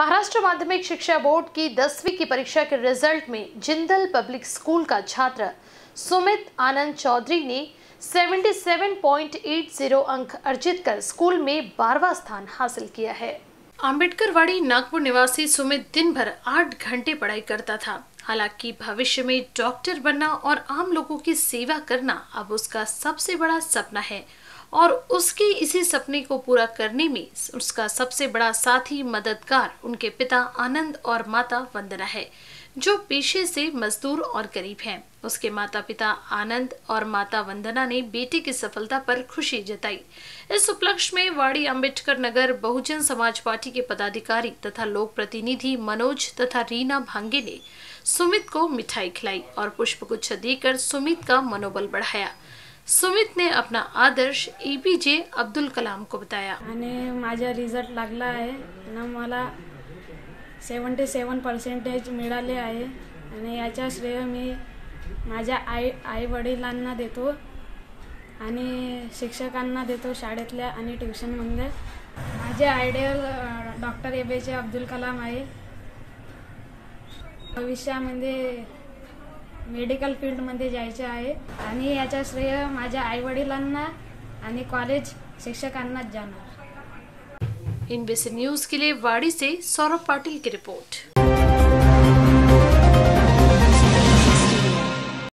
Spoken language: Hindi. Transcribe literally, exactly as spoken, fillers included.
महाराष्ट्र माध्यमिक शिक्षा बोर्ड की दसवीं की परीक्षा के रिजल्ट में जिंदल पब्लिक स्कूल का छात्र सुमित आनंद चौधरी ने सतहत्तर पॉइंट अस्सी अंक अर्जित कर स्कूल में बारहवां स्थान हासिल किया है। आम्बेडकर वाड़ी नागपुर निवासी सुमित दिन भर आठ घंटे पढ़ाई करता था। हालांकि भविष्य में डॉक्टर बनना और आम लोगों की सेवा करना अब उसका सबसे बड़ा सपना है और उसके इसी सपने को पूरा करने में उसका सबसे बड़ा साथी मददगार उनके पिता आनंद और माता वंदना है, जो पेशे से मजदूर और गरीब हैं। उसके माता पिता आनंद और माता वंदना ने बेटे की सफलता पर खुशी जताई। इस उपलक्ष्य में वाड़ी अम्बेडकर नगर बहुजन समाज पार्टी के पदाधिकारी तथा लोक प्रतिनिधि मनोज तथा रीना भांगे ने सुमित को मिठाई खिलाई और पुष्पगुच्छ देकर सुमित का मनोबल बढ़ाया। सुमित ने अपना आदर्श ए पी जे अब्दुल कलाम को बताया। मैंने माझा रिजल्ट लागला आहे आणि मला सत्त्याहत्तर पर्सेंटेज मिळाले आहे आणि याचा श्रेय मी माझ्या आई आई वडिलांना देतो आणि शिक्षकांना देतो, शाळेतल्या आणि ट्यूशनमध्ये। माझे ideal doctor A P J Abdul Kalam आहे। भविष्यामध्ये मेडिकल फील्ड मध्ये जायचे आहे आणि याचा श्रेय माझ्या आईवडिलांना आणि कॉलेज शिक्षकांना जाणार। इनबीसी न्यूज के लिए वाड़ी से सौरभ पाटिल की रिपोर्ट।